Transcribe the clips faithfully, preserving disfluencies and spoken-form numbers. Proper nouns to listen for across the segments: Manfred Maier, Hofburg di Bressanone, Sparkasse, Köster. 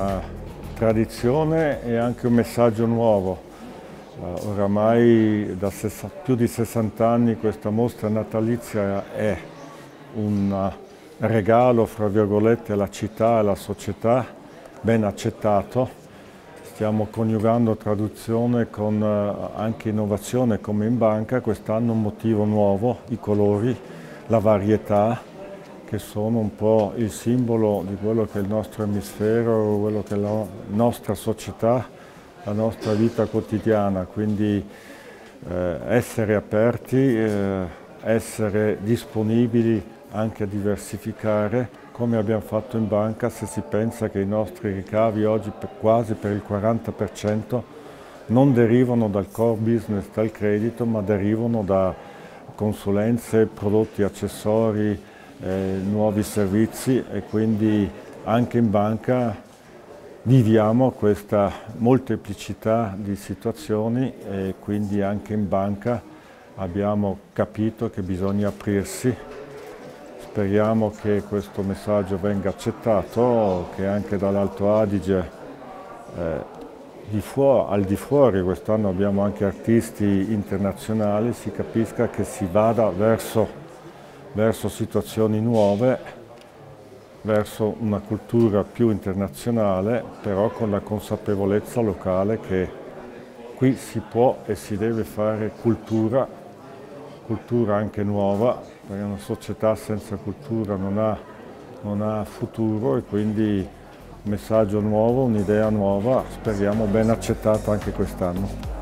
una tradizione e anche un messaggio nuovo. Oramai da più di sessanta anni questa mostra natalizia è un regalo, fra virgolette, alla città e alla società, ben accettato. Stiamo coniugando traduzione con anche innovazione, come in banca. Quest'anno un motivo nuovo, i colori, la varietà, che sono un po' il simbolo di quello che è il nostro emisfero, quello che è la nostra società, la nostra vita quotidiana, quindi eh, essere aperti, eh, essere disponibili anche a diversificare, come abbiamo fatto in banca. Se si pensa che i nostri ricavi oggi per quasi per il quaranta per cento non derivano dal core business, dal credito, ma derivano da consulenze, prodotti, accessori, eh, nuovi servizi, e quindi anche in banca viviamo questa molteplicità di situazioni, e quindi anche in banca abbiamo capito che bisogna aprirsi. Speriamo che questo messaggio venga accettato, che anche dall'Alto Adige, eh, di fuori, al di fuori, quest'anno abbiamo anche artisti internazionali, si capisca che si vada verso, verso situazioni nuove, verso una cultura più internazionale, però con la consapevolezza locale che qui si può e si deve fare cultura, cultura anche nuova, perché una società senza cultura non ha, non ha futuro, e quindi un messaggio nuovo, un'idea nuova, speriamo ben accettata anche quest'anno.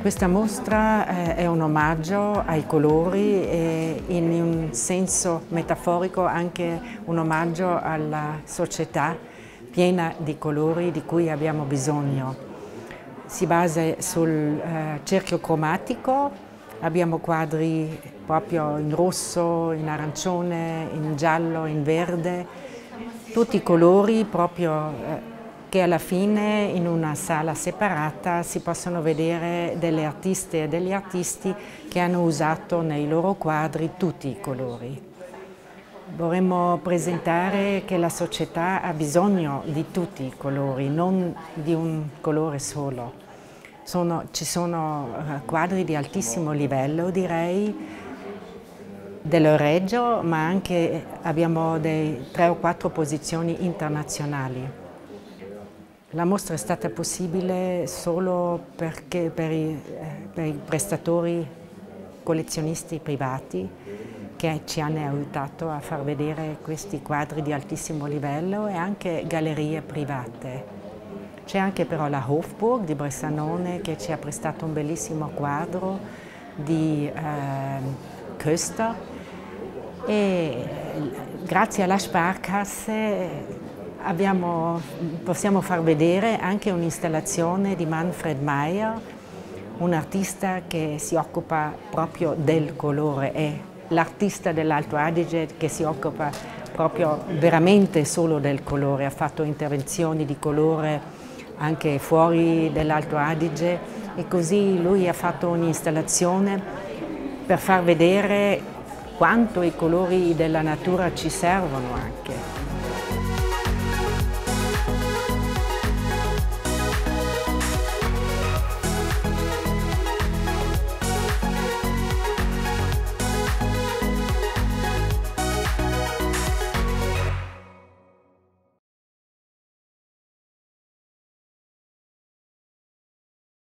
Questa mostra è un omaggio ai colori e, in un senso metaforico, anche un omaggio alla società piena di colori di cui abbiamo bisogno. Si basa sul cerchio cromatico, abbiamo quadri proprio in rosso, in arancione, in giallo, in verde, tutti i colori proprio che alla fine in una sala separata si possono vedere delle artiste e degli artisti che hanno usato nei loro quadri tutti i colori. Vorremmo presentare che la società ha bisogno di tutti i colori, non di un colore solo. Sono, ci sono quadri di altissimo livello, direi, dell'Oreggio, ma anche abbiamo dei tre o quattro posizioni internazionali. La mostra è stata possibile solo perché per i, per i prestatori collezionisti privati che ci hanno aiutato a far vedere questi quadri di altissimo livello, e anche gallerie private. C'è anche però la Hofburg di Bressanone che ci ha prestato un bellissimo quadro di eh, Köster, e grazie alla Sparkasse Abbiamo, possiamo far vedere anche un'installazione di Manfred Maier, un artista che si occupa proprio del colore, è l'artista dell'Alto Adige che si occupa proprio veramente solo del colore. Ha fatto intervenzioni di colore anche fuori dell'Alto Adige, e così lui ha fatto un'installazione per far vedere quanto i colori della natura ci servono anche.